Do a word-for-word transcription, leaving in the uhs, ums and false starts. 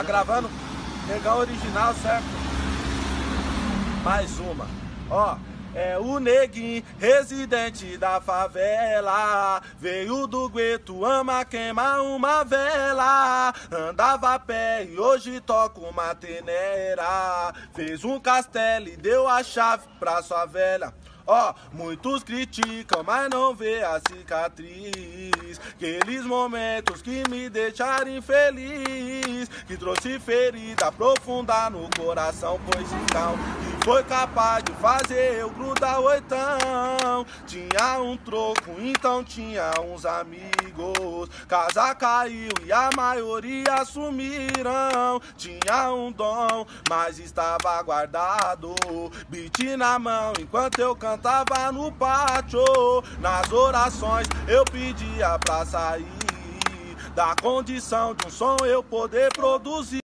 Tá gravando legal, original, certo? Mais uma. Ó, é o neguinho, residente da favela. Veio do gueto, ama queimar uma vela. Andava a pé e hoje toca uma tenera. Fez um castelo e deu a chave pra sua velha. Ó, oh, muitos criticam, mas não vê a cicatriz. Aqueles momentos que me deixaram infeliz, que trouxe ferida profunda no coração, pois então, que foi capaz de fazer eu grudar oitão. Tinha um troco, então tinha uns amigos. Casa caiu e a maioria sumiram. Tinha um dom, mas estava guardado. Beat na mão enquanto eu cantava. Cantava no pátio, nas orações eu pedia pra sair da condição de um som eu poder produzir.